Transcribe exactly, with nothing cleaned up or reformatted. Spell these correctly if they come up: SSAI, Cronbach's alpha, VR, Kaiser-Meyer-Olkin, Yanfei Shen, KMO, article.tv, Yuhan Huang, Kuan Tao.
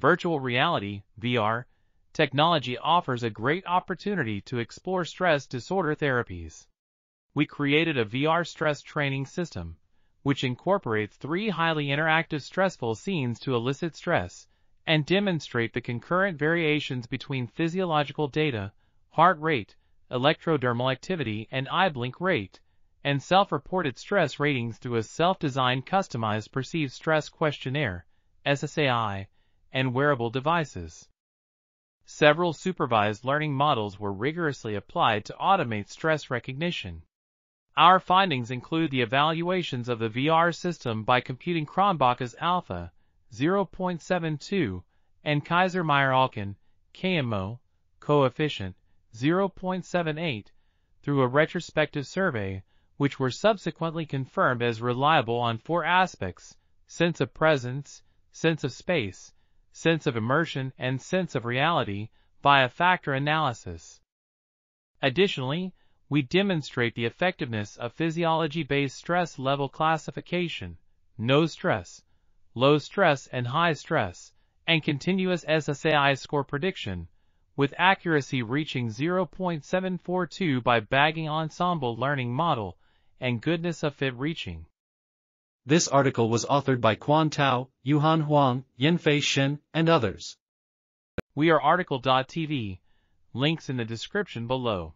Virtual reality, V R, technology offers a great opportunity to explore stress disorder therapies. We created a V R stress training system, which incorporates three highly interactive stressful scenes to elicit stress and demonstrate the concurrent variations between physiological data, heart rate, electrodermal activity and eye blink rate, and self-reported stress ratings through a self-designed customized perceived stress questionnaire, S S A I, and wearable devices. Several supervised learning models were rigorously applied to automate stress recognition. Our findings include the evaluations of the V R system by computing Cronbach's alpha, zero point seven two, and Kaiser-Meyer-Olkin, K M O, coefficient, zero point seven eight, through a retrospective survey, which were subsequently confirmed as reliable on four aspects: sense of presence, sense of space, sense of immersion, and sense of reality, by a factor analysis. Additionally, we demonstrate the effectiveness of physiology-based stress level classification, no stress, low stress and high stress, and continuous S S A I score prediction, with accuracy reaching zero point seven four two by bagging ensemble learning model and goodness of fit reaching. This article was authored by Kuan Tao, Yuhan Huang, Yanfei Shen, and others. We are article dot T V, links in the description below.